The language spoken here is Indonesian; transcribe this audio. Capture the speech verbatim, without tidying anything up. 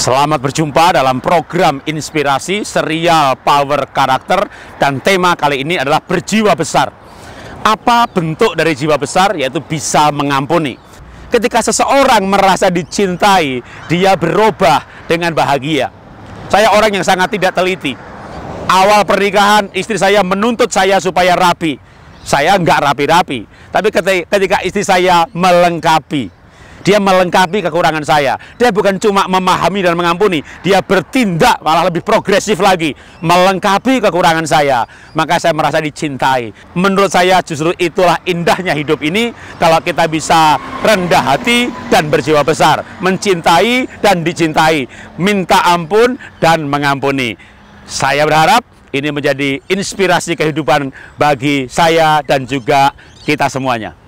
Selamat berjumpa dalam program inspirasi serial Power Karakter, dan tema kali ini adalah berjiwa besar. Apa bentuk dari jiwa besar? Yaitu bisa mengampuni. Ketika seseorang merasa dicintai, dia berubah dengan bahagia. Saya orang yang sangat tidak teliti. Awal pernikahan istri saya menuntut saya supaya rapi. Saya nggak rapi-rapi, tapi ketika istri saya melengkapi, dia melengkapi kekurangan saya. Dia bukan cuma memahami dan mengampuni, dia bertindak malah lebih progresif lagi, melengkapi kekurangan saya. Maka saya merasa dicintai. Menurut saya justru itulah indahnya hidup ini, kalau kita bisa rendah hati dan berjiwa besar, mencintai dan dicintai, minta ampun dan mengampuni. Saya berharap ini menjadi inspirasi kehidupan bagi saya dan juga kita semuanya.